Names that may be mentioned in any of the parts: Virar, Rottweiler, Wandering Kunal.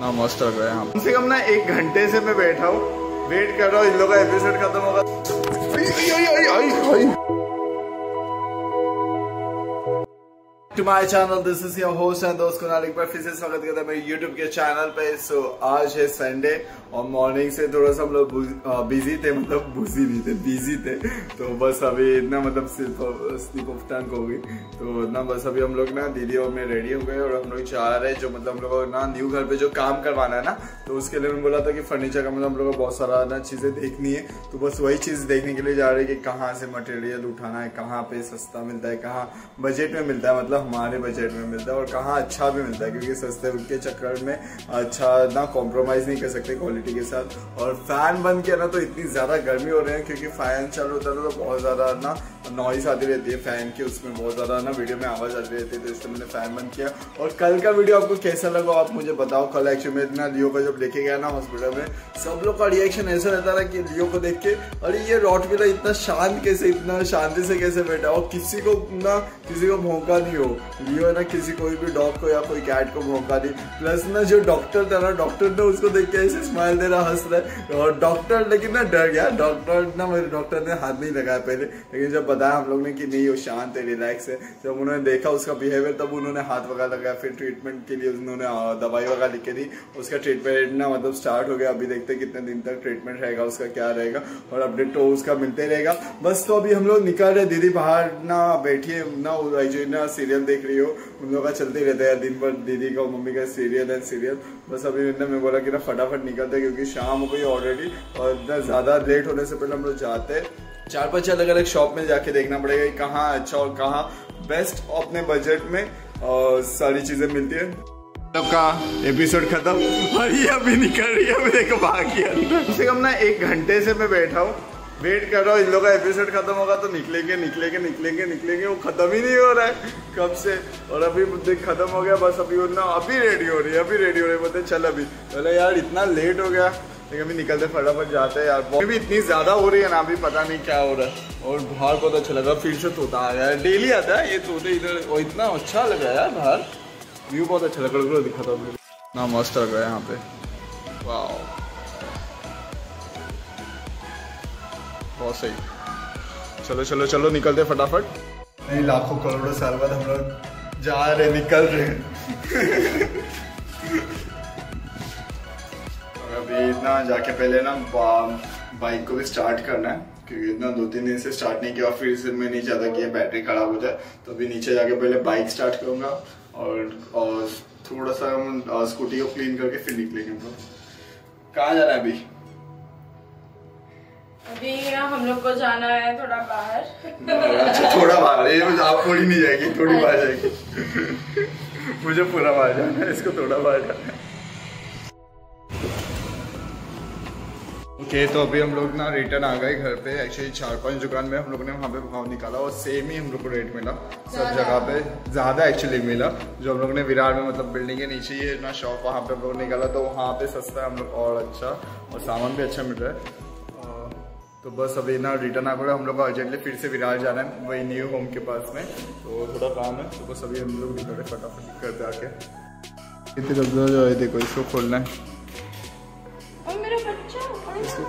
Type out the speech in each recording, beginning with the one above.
ना मस्त लग रहा है। हम कम से कम ना 1 घंटे से मैं बैठा हूँ, वेट कर रहा हूँ इन लोगों का एपिसोड खत्म होगा। To my channel, this is your host and दोस्त कुणाल। एक बार फिर से स्वागत करता है मेरे यूट्यूब के चैनल पे। सो आज है संडे और मॉर्निंग से थोड़ा सा हम लोग बिजी थे, मतलब बिजी थे तो बस अभी इतना मतलब स्लीप ऑफ टंग हो गई, तो ना बस अभी हम लोग ना दीदी और मैं रेडी हो गए और हम लोग जा रहे हैं। जो मतलब हम लोग ना न्यू घर पे जो काम करवाना है ना, तो उसके लिए मैंने बोला था कि फर्नीचर का मतलब हम लोग को बहुत सारा ना चीज़ें देखनी है, तो बस वही चीज़ देखने के लिए जा रहे हैं कि कहाँ से मटेरियल उठाना है, कहाँ पर सस्ता मिलता है, कहाँ बजट में मिलता है, मतलब हमारे बजट में मिलता है और कहाँ अच्छा भी मिलता है, क्योंकि सस्ते के चक्कर में अच्छा ना कॉम्प्रोमाइज़ नहीं कर सकते क्वालिटी के साथ। और फैन बंद किया ना तो इतनी ज़्यादा गर्मी हो रही है, क्योंकि फैन चालू होता है तो बहुत ज़्यादा ना नॉइज़ आती रहती है फैन की, उसमें बहुत ज़्यादा ना वीडियो में आवाज़ आती रहती है, तो इसलिए मैंने फ़ैन बंद किया। और कल का वीडियो आपको कैसा लगा आप मुझे बताओ। कल एक्चुअली में इतना लियो को जब लेके गया ना हॉस्पिटल में, सब लोग का रिएक्शन ऐसा रहता था कि लियो को देख के अरे ये रॉटवीलर इतना शांत कैसे, इतना शांति से कैसे बैठा हो, किसी को ना किसी को भौंका नहीं हो लियो है ना, किसी कोई भी डॉग को या कोई कैट को भौंका नहीं। प्लस ना जो डॉक्टर था ना, डॉक्टर ने उसको देख के ऐसे स्माइल दे रहा, हंस रहा है और डॉक्टर लेकिन ना डर गया। डॉक्टर ना मेरे डॉक्टर ने हाथ नहीं लगाया पहले, लेकिन जब बताया हम लोग ने कि नहीं वो शांत है, रिलैक्स है, जब उन्होंने देखा उसका बिहेवियर तब उन्होंने हाथ वगैरह लगाया। फिर ट्रीटमेंट के लिए उन्होंने दवाई वगैरह लिख के दी, उसका ट्रीटमेंट ना मतलब स्टार्ट हो गया। अभी देखते हैं कितने दिन तक ट्रीटमेंट रहेगा उसका, क्या रहेगा, और अपडेट तो उसका मिलते रहेगा बस। तो अभी हम लोग निकल रहे, दीदी बाहर ना बैठी है ना, जो ना सीरियल देख रही हो, उन लोग का चलते रहता है दिन भर दीदी का मम्मी का सीरियल। बस अभी मैं बोला कि ना फटाफट निकलते हैं क्योंकि शाम हो गई ऑलरेडी और इतना ज़्यादा लेट होने से पहले हम लोग जाते हैं 4-5 अलग अलग शॉप में जाके देखना पड़ेगा कि कहाँ अच्छा और कहाँ बेस्ट अपने बजट में और सारी चीज़ें मिलती है। सबका एपिसोड खत्म और ये अभी निकल रही है, अभी देखो बाकी अंदर। कम से कम ना 1 घंटे से मैं बैठा हूँ, वेट कर रहा हूँ इन लोगों का एपिसोड खत्म होगा तो निकलेंगे, वो खत्म ही नहीं हो रहा है कब से, और अभी मुद्दे खत्म हो गया बस। अभी ना अभी रेडी हो रही है, बोलते चल अभी, बोले यार इतना लेट हो गया, लेकिन अभी निकलते फटाफट जाते हैं यार। वॉक भी इतनी ज़्यादा हो रही है ना, अभी पता नहीं क्या हो रहा है। और बाहर बहुत अच्छा लग रहा है, फिर से तोता आ गया है, डेली आता है ये तोते इधर, और इतना अच्छा लग रहा है यार, बाहर व्यू बहुत अच्छा लग रहा है, दिखाता हूँ ना मस्त लग रहा है यहाँ पे, वाह बहुत सही। चलो निकलते फटाफट। नहीं लाखों करोड़ों साल बाद हम लोग जा रहे, निकल रहे इतना जाके पहले ना बाइक को भी स्टार्ट करना है, क्योंकि इतना 2-3 दिन से स्टार्ट नहीं किया और फिर से मैं नहीं चाहता कि ये बैटरी खराब हो जाए, तो अभी नीचे जाके पहले बाइक स्टार्ट करूँगा और थोड़ा सा हम स्कूटी को क्लीन करके फिर निकलेंगे। हम लोग कहाँ जाना है अभी हम लोग को जाना है थोड़ा बाहर। अच्छा थोड़ा बाहर, आप थोड़ी नहीं जाएगी, थोड़ी बाहर जाएगी। मुझे पूरा बाहर जाना है, इसको थोड़ा बाहर जाना है। ओके, तो अभी हम लोग ना रिटर्न आ गए घर पे। एक्चुअली 4-5 दुकान में हम लोग ने वहाँ पे भाव निकाला और सेम ही हम लोग को रेट मिला, सब जगह पे ज़्यादा एक्चुअली मिला। जो हम लोग ने विरार में मतलब बिल्डिंग के नीचे ही ना शॉप, वहाँ पे हम लोग निकाला तो वहाँ पे सस्ता है हम लोग और अच्छा, और सामान भी अच्छा मिल रहा है। तो बस अभी ना रिटर्न आ गए, हम लोग को अर्जेंटली फिर से विरार जाना है, वही न्यू होम के पास में, तो थोड़ा काम है, तो बस अभी हम लोग निकल रहे फटाफट करते आके। इतने जो है देखो, इसको खोलना है, इसको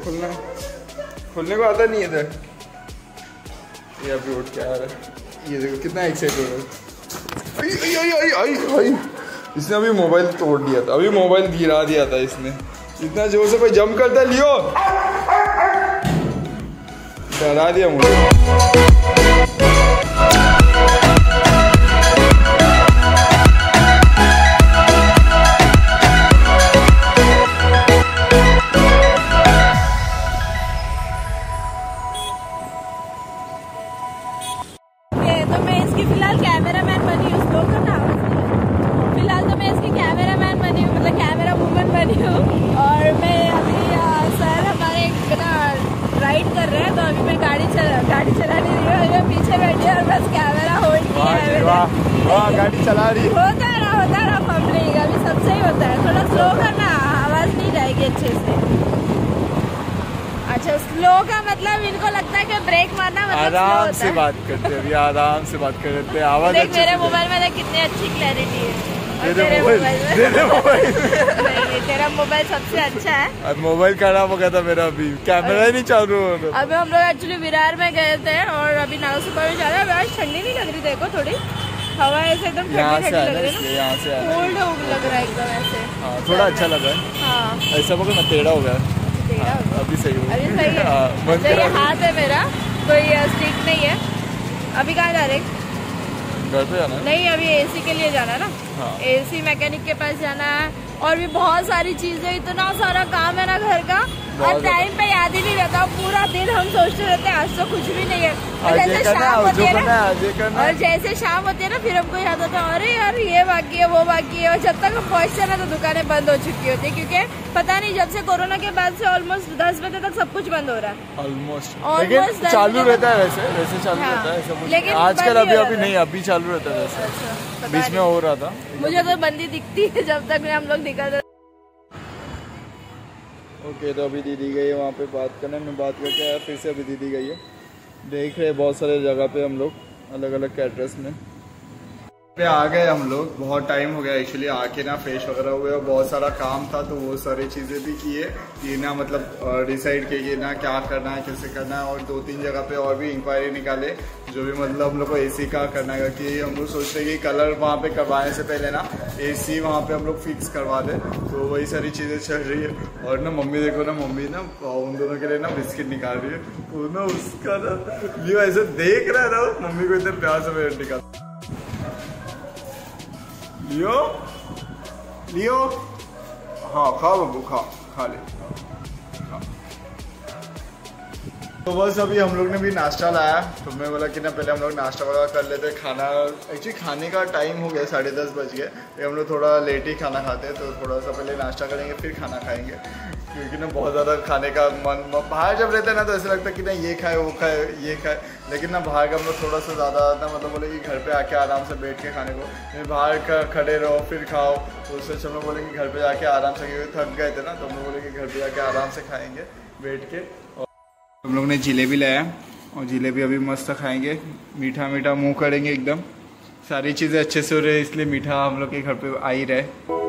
खोलने को आता नहीं इधर। ये अभी उठ के आ रहा है, ये देखो कितना एक्साइटेड हो, इसने अभी मोबाइल तोड़ दिया था, अभी मोबाइल गिरा दिया था इसने, इतना जोर से कोई जंप करता लियो, डरा दिया मुझे। गाड़ी चला रही होता रहा पब्लिक, अभी सबसे ही होता है, थोड़ा स्लो करना, आवाज़ नहीं जाएगी अच्छे से। अच्छा स्लो का मतलब इनको लगता है कि ब्रेक मारना मतलब आराम से बात करते हैं, आराम से बात कर लेते हैं, आवाज़ अच्छी। मेरे मोबाइल में कितनी अच्छी क्लैरिटी है, मेरा मोबाइल सबसे अच्छा है। मोबाइल खराब हो गया था मेरा, अभी कैमरा ही नहीं चालू हो रहा। अभी हम लोग एक्चुअली विरार में गए थे और अभी नागसुपर में जा रहे हैं। आज ठंडी नहीं लग रही, देखो थोड़ी हवा ऐसे एकदम ठंडी ठंडी लग रही है, यहाँ से कोल्ड लग रहा है एकदम ऐसे। हाँ थोड़ा अच्छा लग रहा है, ऐसा बोलो ना टेढ़ा हो गया। अभी सही है, अभी सही है। हाथ है मेरा तो ये स्टिक नहीं है। अभी कहाँ जा रहे हैं? घर पे जाना है? नहीं, अभी एसी के लिए जाना है ना। हाँ। एसी मैकेनिक के पास जाना है और भी बहुत सारी चीजें, इतना सारा काम है ना घर का, और टाइम पे याद ही नहीं रहता। पूरा दिन हम सोचते रहते हैं आज तो कुछ भी नहीं है, और जैसे शाम होती है ना, और जैसे शाम होती है ना फिर हमको याद होता है अरे यार ये बाकी है वो बाकी है। और जब तक हम पहुँचते ना तो दुकानें बंद हो चुकी होती है, क्योंकि पता नहीं जब से कोरोना के बाद से ऑलमोस्ट 10 बजे तक सब कुछ बंद हो रहा है। ऑलमोस्ट चालू रहता है, वैसे चालू रहता है, लेकिन आजकल अभी नहीं, अभी चालू रहता है वैसे, बीच में हो रहा था। मुझे तो बंदी दिखती है जब तक हम लोग निकल रहे। ओके, तो अभी दीदी गई है वहाँ पे बात करने, में बात करके आया फिर से। अभी दीदी गई है, देख रहे बहुत सारे जगह पे हम लोग अलग अलग कैटरस में पे आ गए। हम लोग बहुत टाइम हो गया एक्चुअली आके ना, फ्रेश वगैरह हुए और बहुत सारा काम था तो वो सारी चीज़ें भी किए। ये ना मतलब डिसाइड किए ना क्या करना है कैसे करना है, और 2-3 जगह पे और भी इंक्वायरी निकाले जो भी मतलब हम लोग को एसी का करना है, कि हम लोग सोचते हैं कि कलर वहाँ पे करवाने से पहले ना एसी वहाँ पे हम लोग फिक्स करवा दें, तो वही सारी चीज़ें चल रही है। और ना मम्मी देखो ना, मम्मी ना उन दोनों के लिए ना बिस्किट निकाल रही है, तो ना उसका ना ये ऐसे देख रहा था मम्मी को, इतने प्यार से मेरे निकाल। लियो लियो, हाँ खा बब्बू खा, खा ले। तो बस अभी हम लोग ने भी नाश्ता लाया, तो मैं बोला कि ना पहले हम लोग नाश्ता वगैरह कर लेते हैं। खाना एक्चुअली खाने का टाइम हो गया, 10:30 बज गए, तो हम लोग थोड़ा लेट ही खाना खाते हैं, तो थोड़ा सा पहले नाश्ता करेंगे फिर खाना खाएंगे, क्योंकि ना बहुत ज़्यादा खाने का मन, बाहर जब रहते हैं ना तो ऐसा लगता है कि ना ये खाए वो खाए ये खाए, लेकिन ना बाहर का हम लोग थोड़ा सा ज़्यादा ना मतलब बोले कि घर पे आके आराम से बैठ के खाने को, फिर बाहर का खड़े रहो फिर खाओ, तो उससे हम लोग बोले कि घर पे जाके आराम से, क्योंकि थक गए थे ना तो हम लोग बोले कि घर पे जाके आराम से खाएँगे बैठ के। हम लोग ने जिलेबी लाया और जिलेबी अभी मस्त खाएँगे, मीठा मीठा मुँह करेंगे एकदम। सारी चीज़ें अच्छे से हो रही है इसलिए मीठा हम लोग के घर पर आ ही रहे।